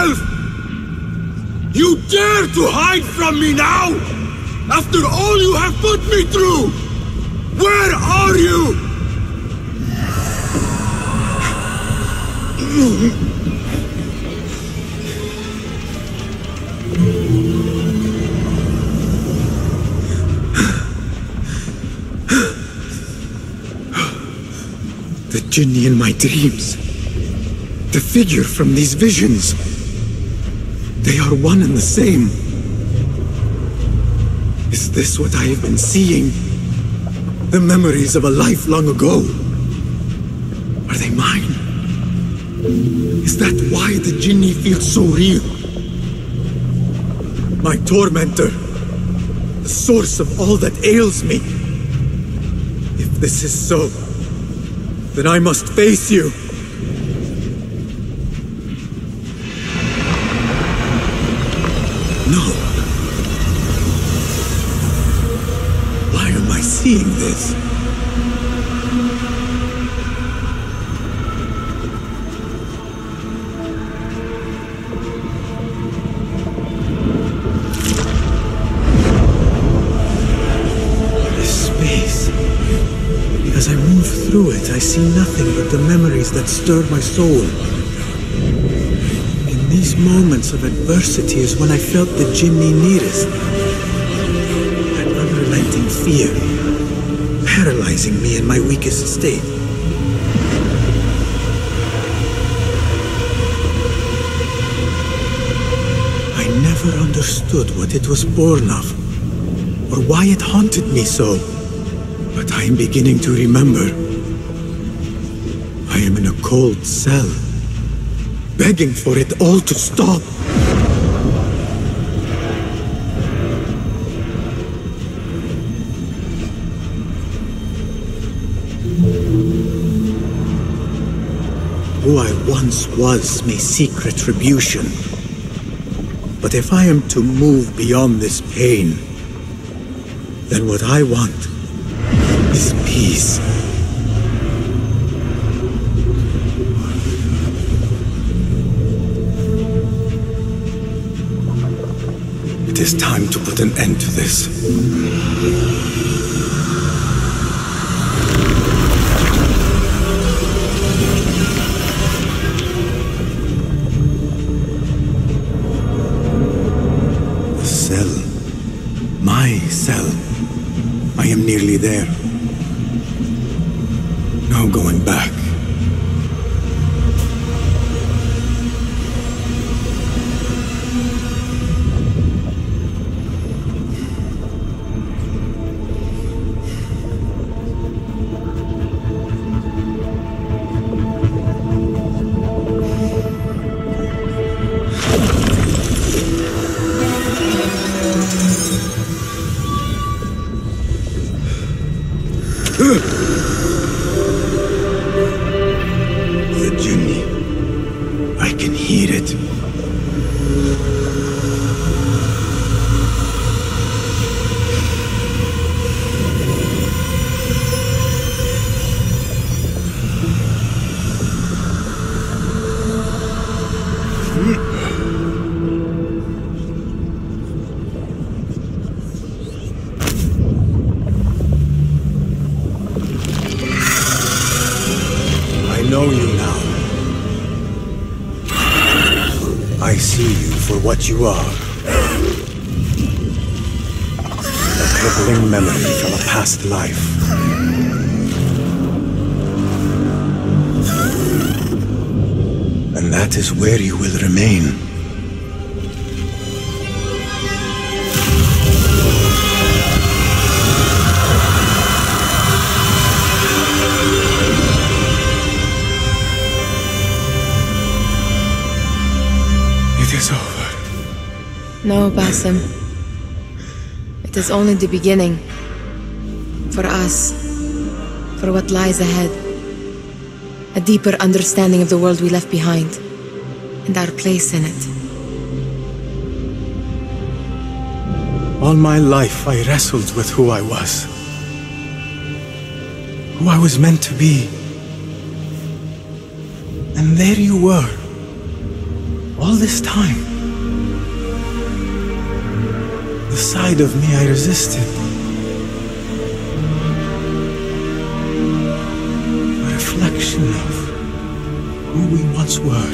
yourself! You dare to hide from me now? After all you have put me through! Where are you? The Jinni in my dreams. The figure from these visions. They are one and the same. Is this what I have been seeing? The memories of a life long ago. Are they mine? Is that why the Jinni feels so real? My tormentor, the source of all that ails me. If this is so, then I must face you. No. Why am I seeing this? This space. As I move through it, I see nothing but the memories that stir my soul. These moments of adversity is when I felt the Jinni nearest. That unrelenting fear, paralyzing me in my weakest state. I never understood what it was born of, or why it haunted me so. But I am beginning to remember. I am in a cold cell, begging for it all to stop. Who I once was may seek retribution. But if I am to move beyond this pain, then what I want is peace. It is time to put an end to this. The cell. My cell. I am nearly there. No going back. The Jinni. I can hear it. I know you now. I see you for what you are. A crippling memory from a past life. And that is where you will remain. It's over. No, Basim. It is only the beginning. For us. For what lies ahead. A deeper understanding of the world we left behind. And our place in it. All my life I wrestled with who I was. Who I was meant to be. And there you were. All this time, the side of me I resisted. A reflection of who we once were.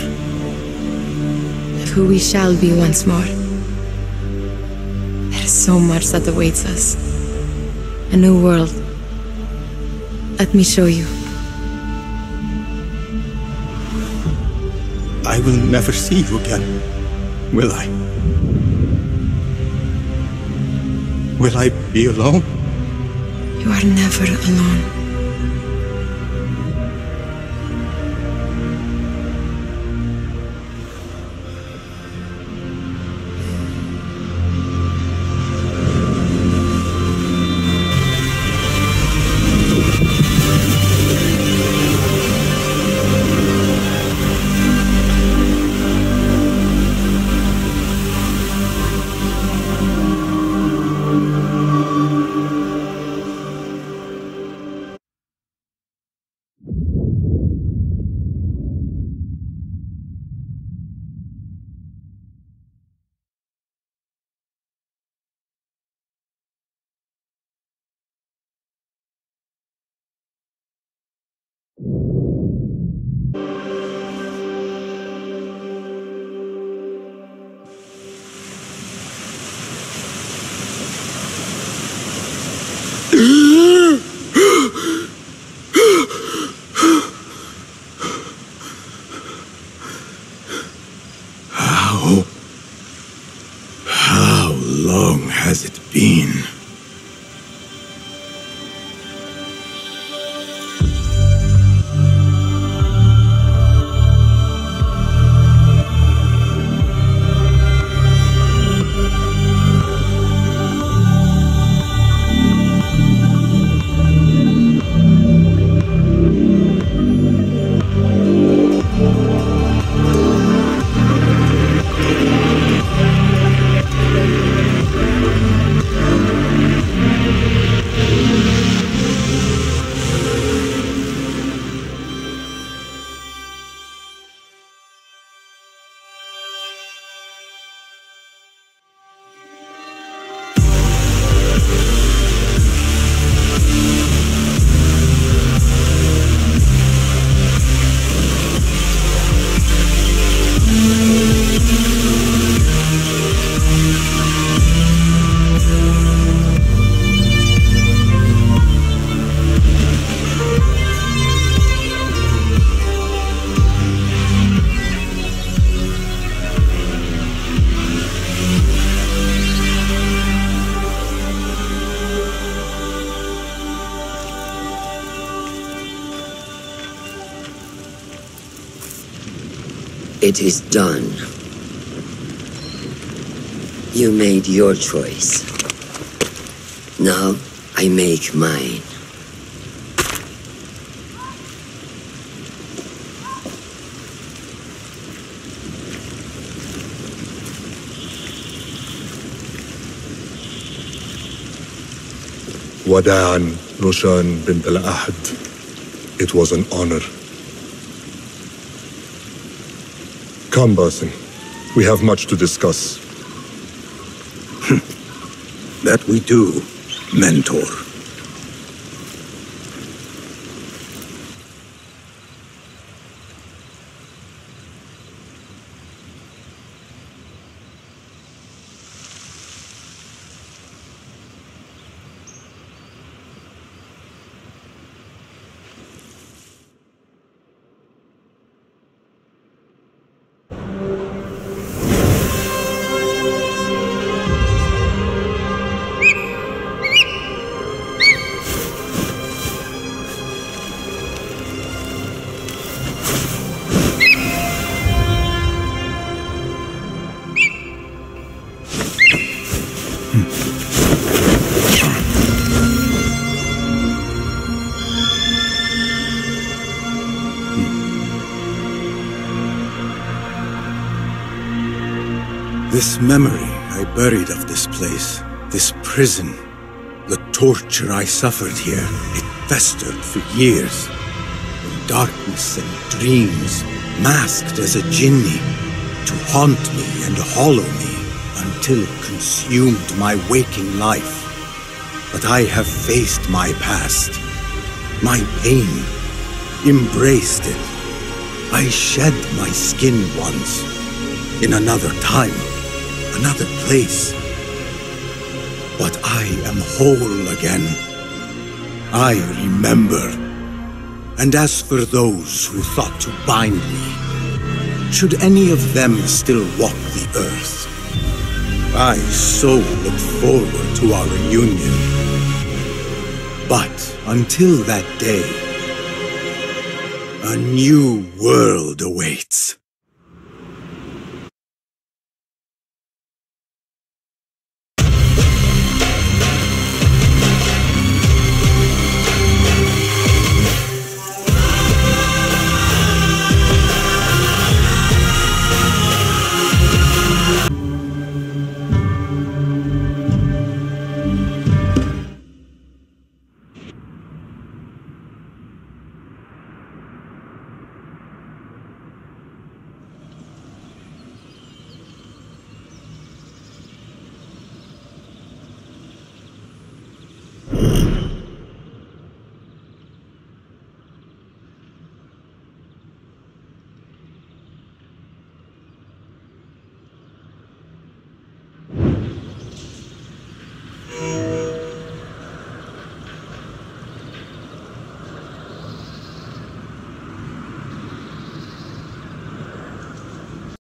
Of who we shall be once more. There is so much that awaits us. A new world. Let me show you. I will never see you again, will I? Will I be alone? You are never alone. It is done. You made your choice. Now I make mine. Wadaan, Roshan, Bindel Ahad. It was an honor. Come, Basim. We have much to discuss. That we do, mentor. This memory I buried of this place, this prison, the torture I suffered here, it festered for years. In darkness and dreams, masked as a Jinni, to haunt me and hollow me until it consumed my waking life. But I have faced my past, my pain, embraced it. I shed my skin once, in another time, another place. But I am whole again. I remember. And as for those who thought to bind me, should any of them still walk the earth, I so look forward to our reunion. But until that day, a new world awaits.